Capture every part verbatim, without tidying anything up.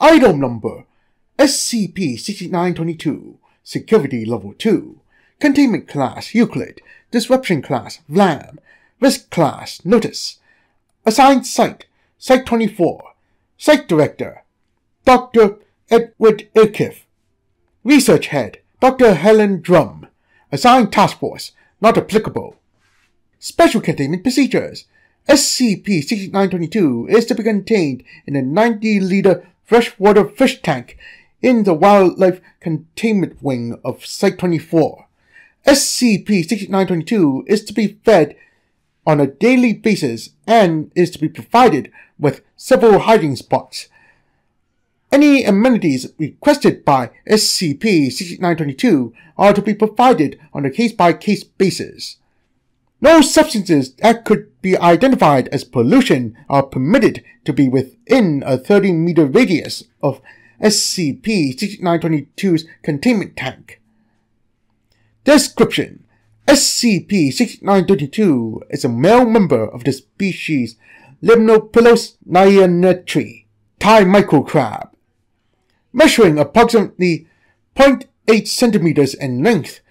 Item Number S C P sixty-nine twenty-two, Security Level two, Containment Class Euclid, Disruption Class Vlam, Risk Class Notice, Assigned Site Site twenty-four, Site Director Doctor Edward Airkiff, Research Head Doctor Helen Drum, Assigned Task Force Not Applicable. Special Containment Procedures. S C P sixty-nine twenty-two is to be contained in a ninety liter freshwater fish tank in the Wildlife Containment Wing of Site twenty-four. S C P sixty-nine twenty-two is to be fed on a daily basis and is to be provided with several hiding spots. Any amenities requested by S C P sixty-nine twenty-two are to be provided on a case-by-case basis. No substances that could be identified as pollution are permitted to be within a thirty meter radius of S C P sixty-nine twenty-two's containment tank. Description: S C P sixty-nine twenty-two is a male member of the species Limnopylos nyanetrii, Thai microcrab, measuring approximately zero point eight centimeters in length.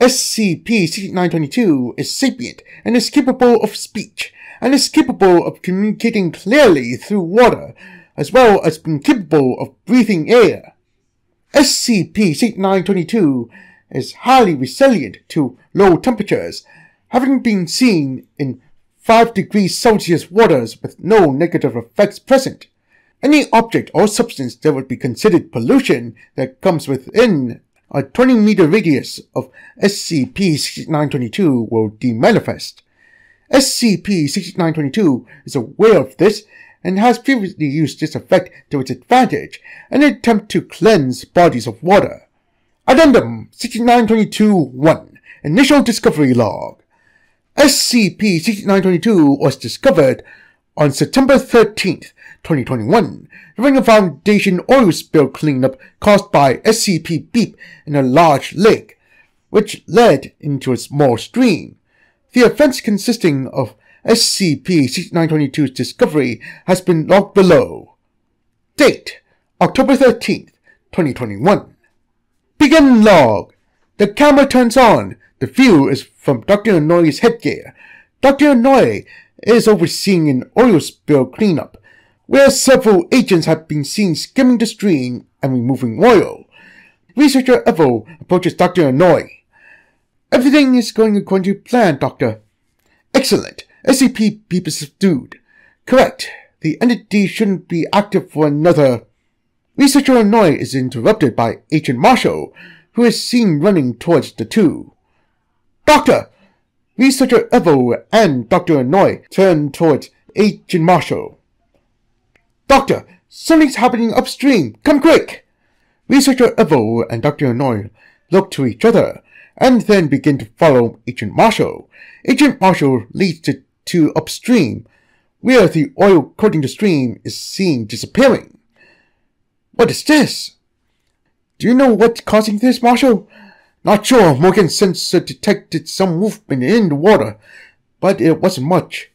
S C P sixty-nine twenty-two is sapient and is capable of speech, and is capable of communicating clearly through water, as well as being capable of breathing air. S C P sixty-nine twenty-two is highly resilient to low temperatures, having been seen in five degrees Celsius waters with no negative effects present. Any object or substance that would be considered pollution that comes within a twenty meter radius of S C P sixty-nine twenty-two will demanifest. S C P sixty-nine twenty-two is aware of this and has previously used this effect to its advantage in an attempt to cleanse bodies of water. Addendum sixty-nine twenty-two dash one Initial Discovery Log. S C P sixty-nine twenty-two was discovered on September thirteenth, twenty twenty-one, during a foundation oil spill cleanup caused by S C P-Beep in a large lake, which led into a small stream. The events consisting of S C P sixty-nine twenty-two's discovery has been logged below. Date: October thirteenth, twenty twenty-one. Begin log. The camera turns on. The view is from Doctor Inouye's headgear. Doctor Inouye is overseeing an oil spill cleanup, where several agents have been seen skimming the stream and removing oil. Researcher Evo approaches Doctor Inouye. "Everything is going according to plan, Doctor." "Excellent. S C P-Beep is subdued." "Correct. The entity shouldn't be active for another..." Researcher Inouye is interrupted by Agent Marshall, who is seen running towards the two. "Doctor!" Researcher Evo and Doctor Inouye turn towards Agent Marshall. "Doctor, something's happening upstream. Come quick!" Researcher Evo and Doctor Inouye look to each other and then begin to follow Agent Marshall. Agent Marshall leads the two upstream, where the oil coating the stream is seen disappearing. "What is this?" "Do you know what's causing this, Marshall?" "Not sure. Morgan's sensor detected some movement in the water, but it wasn't much."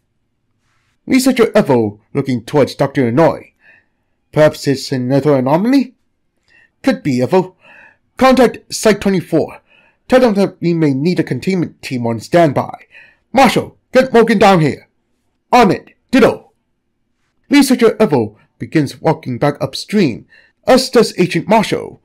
Researcher Evo looking towards Doctor Inouye. "Perhaps it's another anomaly?" "Could be, Evo. Contact Site twenty-four. Tell them that we may need a containment team on standby. Marshall, get Morgan down here." "On it. Ditto." Researcher Evo begins walking back upstream, as does Agent Marshall.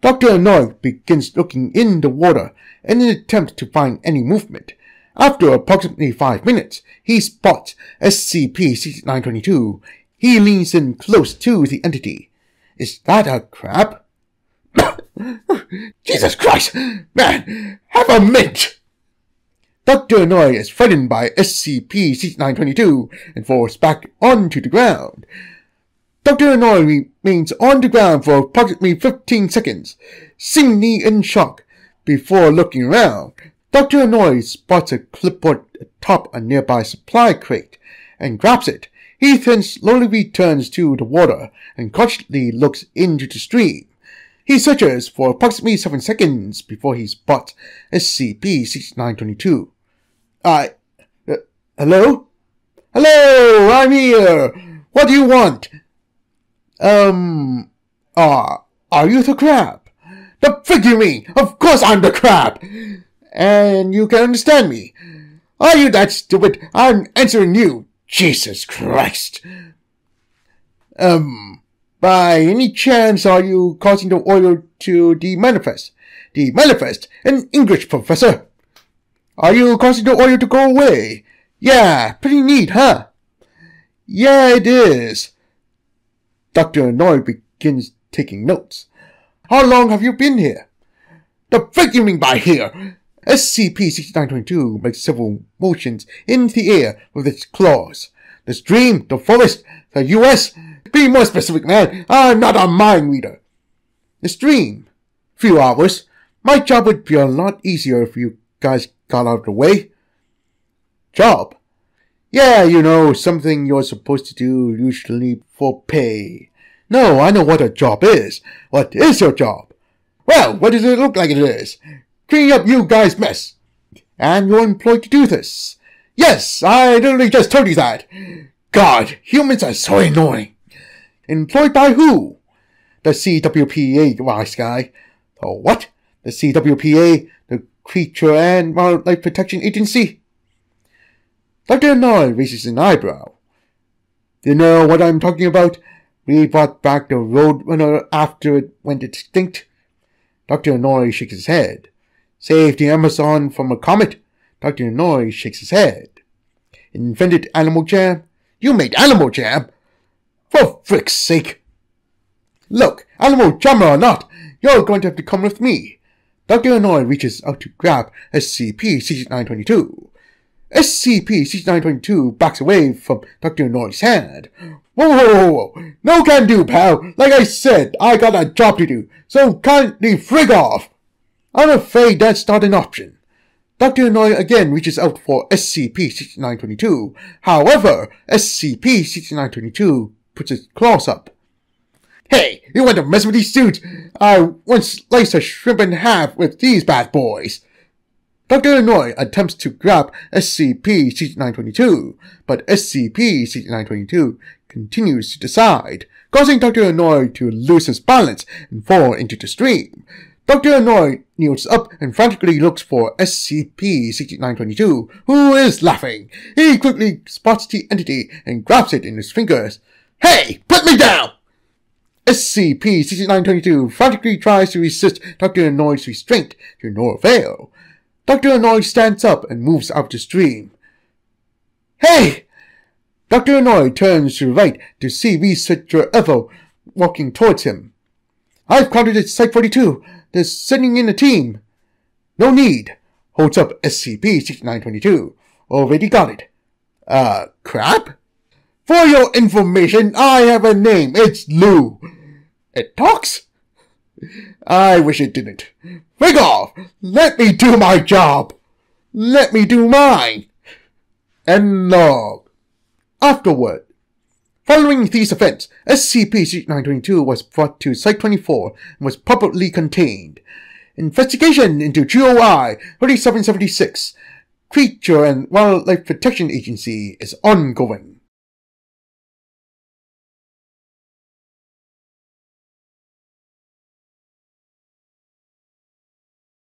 Doctor Inouye begins looking in the water in an attempt to find any movement. After approximately five minutes, he spots S C P sixty-nine twenty-two. He leans in close to the entity. "Is that a crab?" "Jesus Christ! Man, have a mint!" Doctor Inouye is frightened by S C P sixty-nine twenty-two and falls back onto the ground. Doctor Inouye remains on the ground for approximately fifteen seconds, seemingly in shock, before looking around. Doctor Inouye spots a clipboard atop a nearby supply crate and grabs it. He then slowly returns to the water and cautiously looks into the stream. He searches for approximately seven seconds before he spots S C P sixty-nine twenty-two. "I... Uh, hello? Hello, I'm here! What do you want?" Um, ah, uh, are you the crab? The frig you mean! Of course I'm the crab! And you can understand me. Are you that stupid? I'm answering you. Jesus Christ. Um, by any chance are you causing the oil to demanifest? Demanifest? An English professor? Are you causing the oil to go away? Yeah, pretty neat, huh? Yeah, it is. Doctor Noy begins taking notes. How long have you been here? The frig you mean by here? S C P sixty-nine twenty-two makes several motions in the air with its claws. The stream, the forest, the U S Be more specific, man. I'm not a mind reader. The stream. Few hours. My job would be a lot easier if you guys got out of the way. Job? Yeah, you know, something you're supposed to do usually for pay. No, I know what a job is. What is your job? Well, what does it look like it is? Clean up you guys' mess. And you're employed to do this. Yes, I literally just told you that. God, humans are so annoying. Employed by who? The C W P A, wise guy. The what? The C W P A, the Creature and Wildlife Protection Agency? Doctor Noy raises an eyebrow. Do you know what I'm talking about? We brought back the roadrunner after it went extinct. Doctor Noy shakes his head. Saved the Amazon from a comet. Doctor Noy shakes his head. Invented Animal Jam. You made Animal Jam? For frick's sake. Look, Animal Jam or not, you're going to have to come with me. Doctor Noy reaches out to grab S C P sixty-nine twenty-two. S C P sixty-nine twenty-two backs away from Doctor Noy's hand. Whoa, whoa, whoa, whoa. No can do, pal. Like I said, I got a job to do, so kindly frig off. I'm afraid that's not an option. Doctor Noy again reaches out for S C P sixty-nine twenty-two. However, S C P sixty-nine twenty-two puts its claws up. Hey, you want to mess with these suits? I once sliced a shrimp in half with these bad boys. Doctor Noy attempts to grab S C P sixty-nine twenty-two, but S C P sixty-nine twenty-two continues to decide, causing Doctor Noy to lose his balance and fall into the stream. Doctor Noy kneels up and frantically looks for S C P sixty-nine twenty-two, who is laughing. He quickly spots the entity and grabs it in his fingers. Hey, put me down! S C P sixty-nine twenty-two frantically tries to resist Doctor Noy's restraint to no avail. Doctor Noy stands up and moves out the stream. Hey! Doctor Noy turns to the right to see researcher Evo walking towards him. I've counted at Site forty-two. They're sending in a team. No need. Holds up S C P sixty-nine twenty-two. Already got it. Uh, crap? For your information, I have a name. It's Lou. It talks? I wish it didn't. Frig off! Let me do my job! Let me do mine! End log. Afterward. Following these events, S C P sixty-nine twenty-two was brought to Site twenty-four and was properly contained. Investigation into G O I thirty-seven seventy-six, Creature and Wildlife Protection Agency, is ongoing.